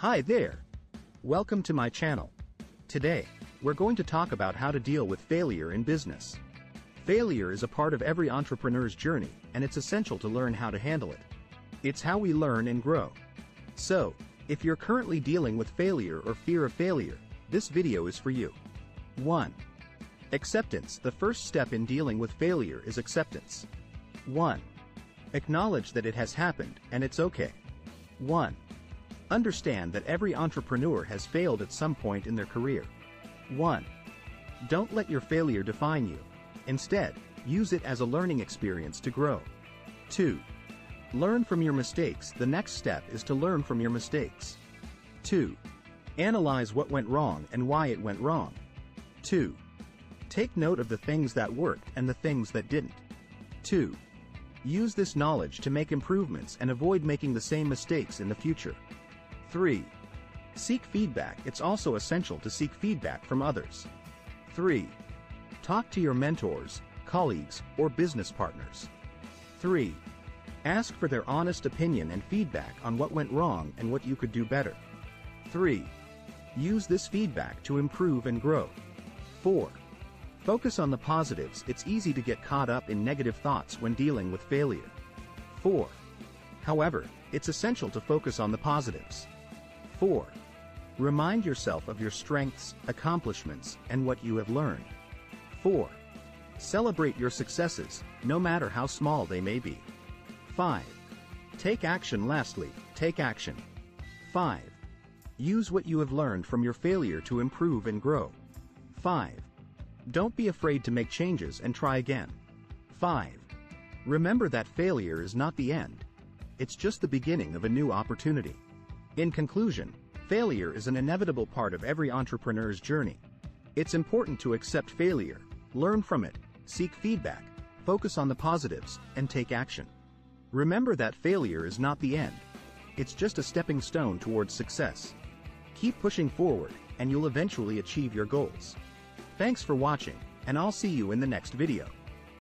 Hi there! Welcome to my channel. Today, we're going to talk about how to deal with failure in business. Failure is a part of every entrepreneur's journey, and it's essential to learn how to handle it. It's how we learn and grow. So, if you're currently dealing with failure or fear of failure, this video is for you. 1. Acceptance. The first step in dealing with failure is acceptance. 1. Acknowledge that it has happened, and it's okay. 1. Understand that every entrepreneur has failed at some point in their career. 1. Don't let your failure define you. Instead, use it as a learning experience to grow. 2. Learn from your mistakes. The next step is to learn from your mistakes. 2. Analyze what went wrong and why it went wrong. 2. Take note of the things that worked and the things that didn't. 2. Use this knowledge to make improvements and avoid making the same mistakes in the future. 3. Seek feedback. It's also essential to seek feedback from others. 3. Talk to your mentors, colleagues, or business partners. 3. Ask for their honest opinion and feedback on what went wrong and what you could do better. 3. Use this feedback to improve and grow. 4. Focus on the positives. It's easy to get caught up in negative thoughts when dealing with failure. 4. However, it's essential to focus on the positives. 4. Remind yourself of your strengths, accomplishments, and what you have learned. 4. Celebrate your successes, no matter how small they may be. 5. Take action. Lastly, take action. 5. Use what you have learned from your failure to improve and grow. 5. Don't be afraid to make changes and try again. 5. Remember that failure is not the end. It's just the beginning of a new opportunity. In conclusion, failure is an inevitable part of every entrepreneur's journey. It's important to accept failure, learn from it, seek feedback, focus on the positives, and take action. Remember that failure is not the end. It's just a stepping stone towards success. Keep pushing forward, and you'll eventually achieve your goals. Thanks for watching, and I'll see you in the next video.